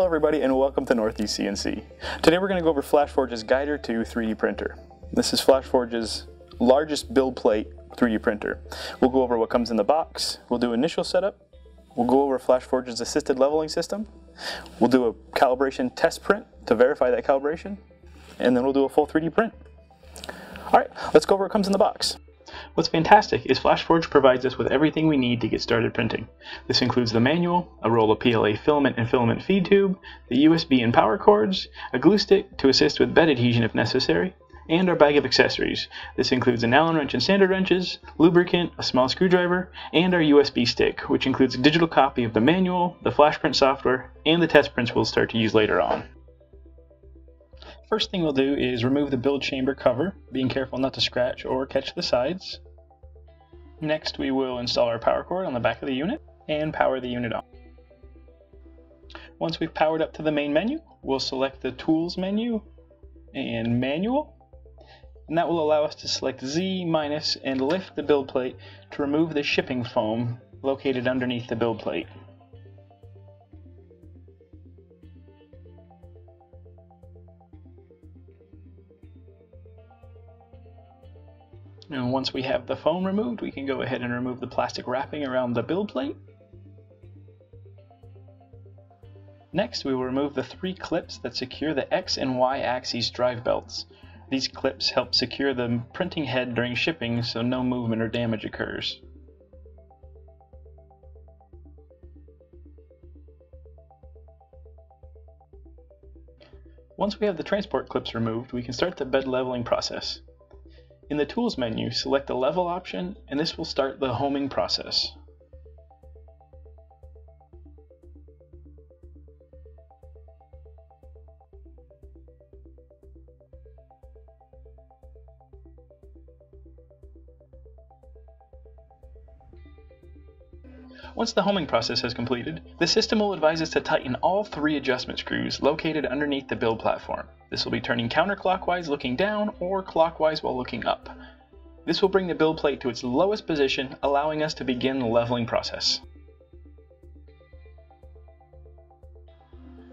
Hello everybody and welcome to Northeast CNC. Today we're going to go over FlashForge's Guider II 3D printer. This is FlashForge's largest build plate 3D printer. We'll go over what comes in the box, we'll do initial setup, we'll go over FlashForge's assisted leveling system, we'll do a calibration test print to verify that calibration, and then we'll do a full 3D print. Alright, let's go over what comes in the box. What's fantastic is FlashForge provides us with everything we need to get started printing. This includes the manual, a roll of PLA filament and filament feed tube, the USB and power cords, a glue stick to assist with bed adhesion if necessary, and our bag of accessories. This includes an Allen wrench and standard wrenches, lubricant, a small screwdriver, and our USB stick, which includes a digital copy of the manual, the FlashPrint software, and the test prints we'll start to use later on. First thing we'll do is remove the build chamber cover, being careful not to scratch or catch the sides. Next we will install our power cord on the back of the unit and power the unit on. Once we've powered up to the main menu, we'll select the Tools menu and Manual, and that will allow us to select Z minus and lift the build plate to remove the shipping foam located underneath the build plate. And once we have the foam removed, we can go ahead and remove the plastic wrapping around the build plate. Next, we will remove the three clips that secure the X and Y axis drive belts. These clips help secure the printing head during shipping so no movement or damage occurs. Once we have the transport clips removed, we can start the bed leveling process. In the Tools menu, select the Level option, and this will start the homing process. Once the homing process has completed, the system will advise us to tighten all three adjustment screws located underneath the build platform. This will be turning counterclockwise looking down or clockwise while looking up. This will bring the build plate to its lowest position, allowing us to begin the leveling process.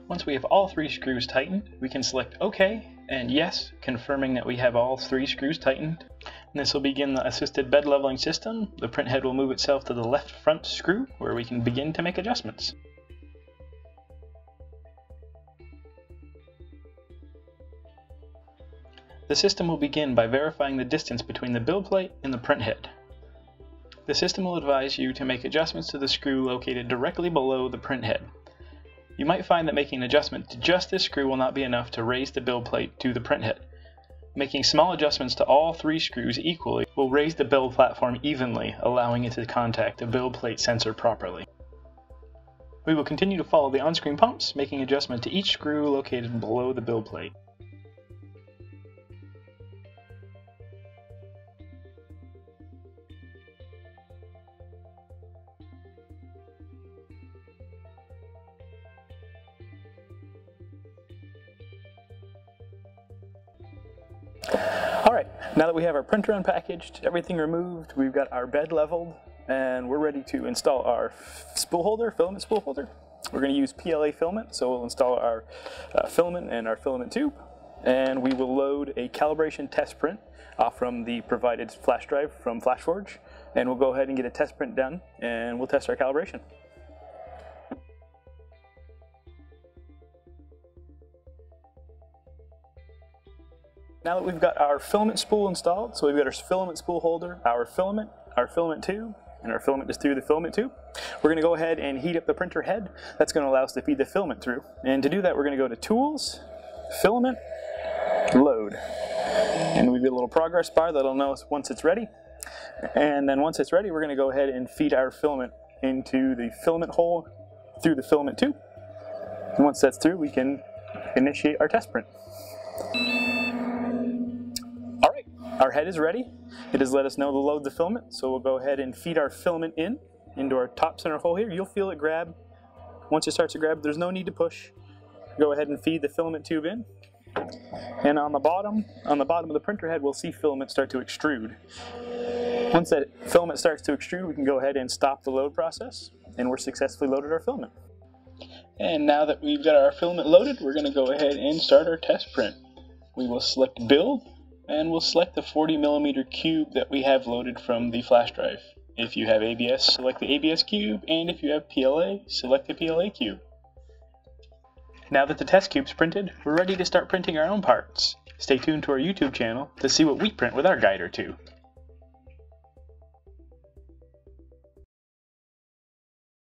Once we have all three screws tightened, we can select OK and Yes, confirming that we have all three screws tightened. And this will begin the assisted bed leveling system. The print head will move itself to the left front screw where we can begin to make adjustments. The system will begin by verifying the distance between the build plate and the print head. The system will advise you to make adjustments to the screw located directly below the print head. You might find that making an adjustment to just this screw will not be enough to raise the build plate to the print head. Making small adjustments to all three screws equally will raise the build platform evenly, allowing it to contact the build plate sensor properly. We will continue to follow the on-screen pumps, making adjustment to each screw located below the build plate. Alright, now that we have our printer unpackaged, everything removed, we've got our bed leveled, and we're ready to install our spool holder, filament spool holder. We're going to use PLA filament, so we'll install our filament and our filament tube, and we will load a calibration test print off from the provided flash drive from FlashForge, and we'll go ahead and get a test print done, and we'll test our calibration. Now that we've got our filament spool installed, so we've got our filament spool holder, our filament tube, and our filament is through the filament tube. We're going to go ahead and heat up the printer head. That's going to allow us to feed the filament through. And to do that, we're going to go to Tools, Filament, Load. And we've got a little progress bar that'll know us once it's ready. And then once it's ready, we're going to go ahead and feed our filament into the filament hole through the filament tube. And once that's through, we can initiate our test print. Our head is ready. It has let us know to load the filament, so we'll go ahead and feed our filament into our top center hole here. You'll feel it grab. Once it starts to grab, there's no need to push. Go ahead and feed the filament tube in. And on the bottom of the printer head, we'll see filament start to extrude. Once that filament starts to extrude, we can go ahead and stop the load process, and we're successfully loaded our filament. And now that we've got our filament loaded, we're going to go ahead and start our test print. We will select build, and we'll select the 40mm cube that we have loaded from the flash drive. If you have ABS, select the ABS cube, and if you have PLA, select the PLA cube. Now that the test cube's printed, we're ready to start printing our own parts. Stay tuned to our YouTube channel to see what we print with our Guider II.